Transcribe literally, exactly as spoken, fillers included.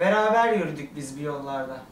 Beraber yürüdük biz bir yollarda.